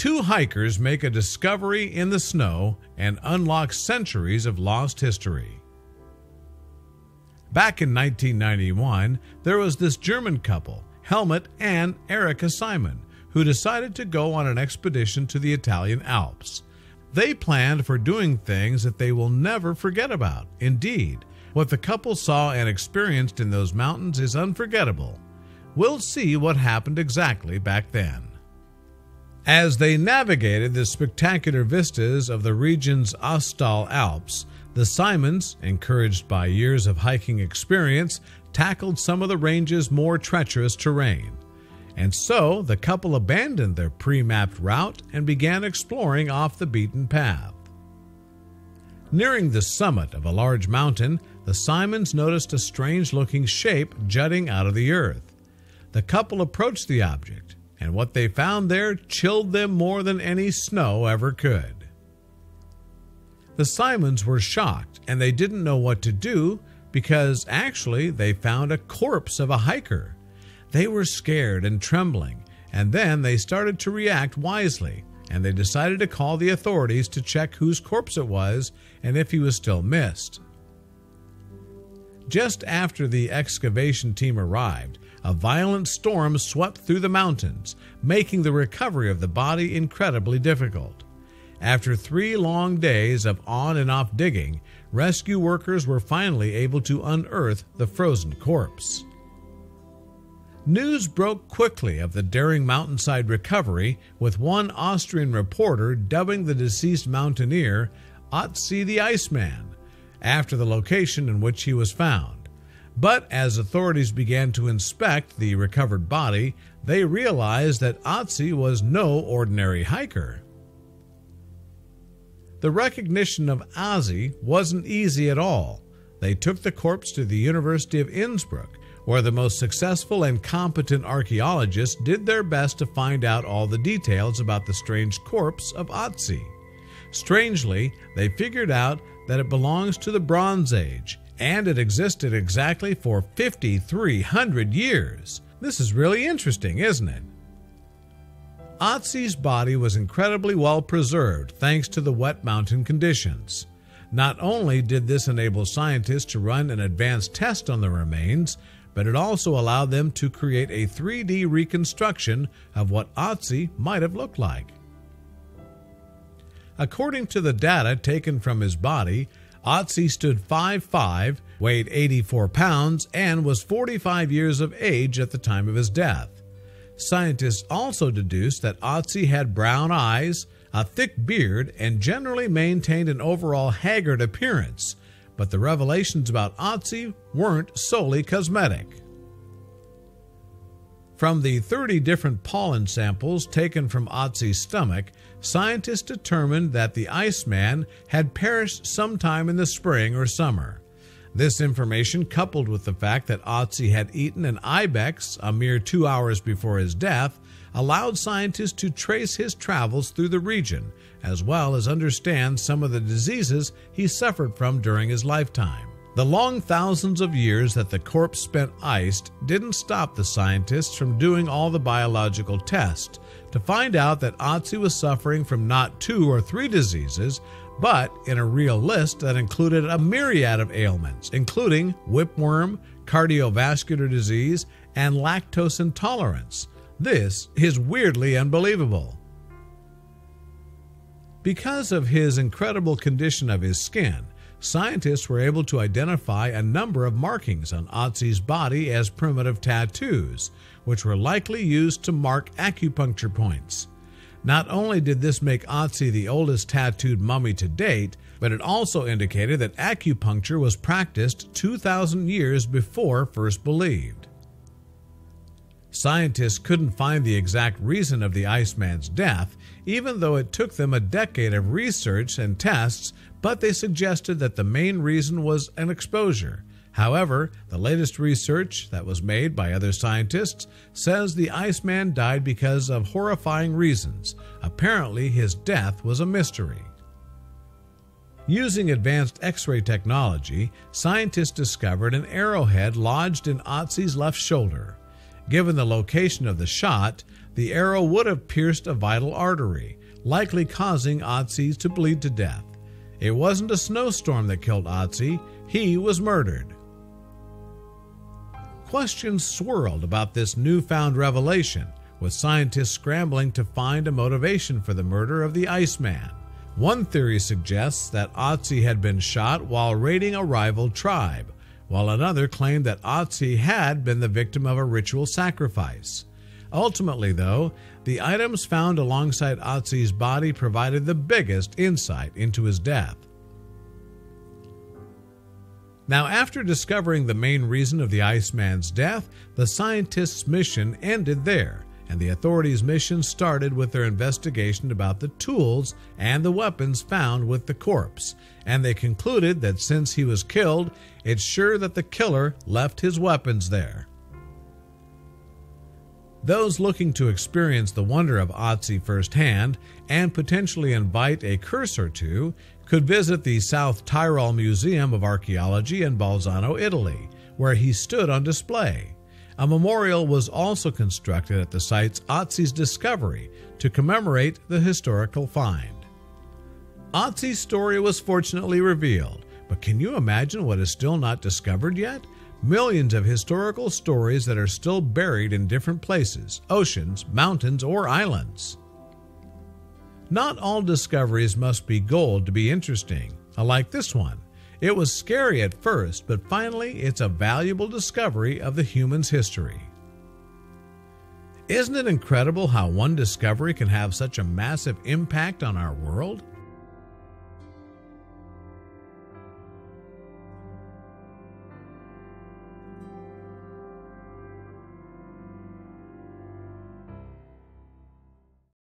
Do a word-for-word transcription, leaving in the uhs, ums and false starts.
Two hikers make a discovery in the snow and unlock centuries of lost history. Back in nineteen ninety-one, there was this German couple, Helmut and Erika Simon, who decided to go on an expedition to the Italian Alps. They planned for doing things that they will never forget about. Indeed, what the couple saw and experienced in those mountains is unforgettable. We'll see what happened exactly back then. As they navigated the spectacular vistas of the region's Austal Alps, the Simons, encouraged by years of hiking experience, tackled some of the range's more treacherous terrain. And so, the couple abandoned their pre-mapped route and began exploring off the beaten path. Nearing the summit of a large mountain, the Simons noticed a strange-looking shape jutting out of the earth. The couple approached the object, and what they found there chilled them more than any snow ever could. The Simons were shocked, and they didn't know what to do because actually they found a corpse of a hiker. They were scared and trembling, and then they started to react wisely, and they decided to call the authorities to check whose corpse it was and if he was still missed. Just after the excavation team arrived, a violent storm swept through the mountains, making the recovery of the body incredibly difficult. After three long days of on and off digging, rescue workers were finally able to unearth the frozen corpse. News broke quickly of the daring mountainside recovery, with one Austrian reporter dubbing the deceased mountaineer Ötzi the Iceman, after the location in which he was found. But as authorities began to inspect the recovered body, they realized that Ötzi was no ordinary hiker. The recognition of Ötzi wasn't easy at all. They took the corpse to the University of Innsbruck, where the most successful and competent archaeologists did their best to find out all the details about the strange corpse of Ötzi. Strangely, they figured out that it belongs to the Bronze Age, and it existed exactly for five thousand three hundred years. This is really interesting, isn't it? Ötzi's body was incredibly well preserved thanks to the wet mountain conditions. Not only did this enable scientists to run an advanced test on the remains, but it also allowed them to create a three D reconstruction of what Ötzi might have looked like. According to the data taken from his body, Ötzi stood five foot five, weighed eighty-four pounds, and was forty-five years of age at the time of his death. Scientists also deduced that Ötzi had brown eyes, a thick beard, and generally maintained an overall haggard appearance, but the revelations about Ötzi weren't solely cosmetic. From the thirty different pollen samples taken from Ötzi's stomach, scientists determined that the Iceman had perished sometime in the spring or summer. This information, coupled with the fact that Ötzi had eaten an ibex a mere two hours before his death, allowed scientists to trace his travels through the region, as well as understand some of the diseases he suffered from during his lifetime. The long thousands of years that the corpse spent iced didn't stop the scientists from doing all the biological tests to find out that Ötzi was suffering from not two or three diseases, but in a real list that included a myriad of ailments, including whipworm, cardiovascular disease, and lactose intolerance. This is weirdly unbelievable. Because of his incredible condition of his skin, scientists were able to identify a number of markings on Ötzi's body as primitive tattoos, which were likely used to mark acupuncture points. Not only did this make Ötzi the oldest tattooed mummy to date, but it also indicated that acupuncture was practiced two thousand years before first believed. Scientists couldn't find the exact reason of the Iceman's death, even though it took them a decade of research and tests, but they suggested that the main reason was an exposure. However, the latest research that was made by other scientists says the Iceman died because of horrifying reasons. Apparently, his death was a mystery. Using advanced X-ray technology, scientists discovered an arrowhead lodged in Ötzi's left shoulder. Given the location of the shot, the arrow would have pierced a vital artery, likely causing Ötzi to bleed to death. It wasn't a snowstorm that killed Ötzi, he was murdered. Questions swirled about this newfound revelation, with scientists scrambling to find a motivation for the murder of the Iceman. One theory suggests that Ötzi had been shot while raiding a rival tribe, while another claimed that Ötzi had been the victim of a ritual sacrifice. Ultimately, though, the items found alongside Ötzi's body provided the biggest insight into his death. Now, after discovering the main reason of the Iceman's death, the scientists' mission ended there, and the authorities' mission started with their investigation about the tools and the weapons found with the corpse, and they concluded that since he was killed, it's sure that the killer left his weapons there. Those looking to experience the wonder of Ötzi firsthand, and potentially invite a curse or two, could visit the South Tyrol Museum of Archaeology in Bolzano, Italy, where he stood on display. A memorial was also constructed at the site's Ötzi's discovery to commemorate the historical find. Ötzi's story was fortunately revealed, but can you imagine what is still not discovered yet? Millions of historical stories that are still buried in different places, oceans, mountains, or islands. Not all discoveries must be gold to be interesting, like this one. It was scary at first, but finally it's a valuable discovery of the human's history. Isn't it incredible how one discovery can have such a massive impact on our world?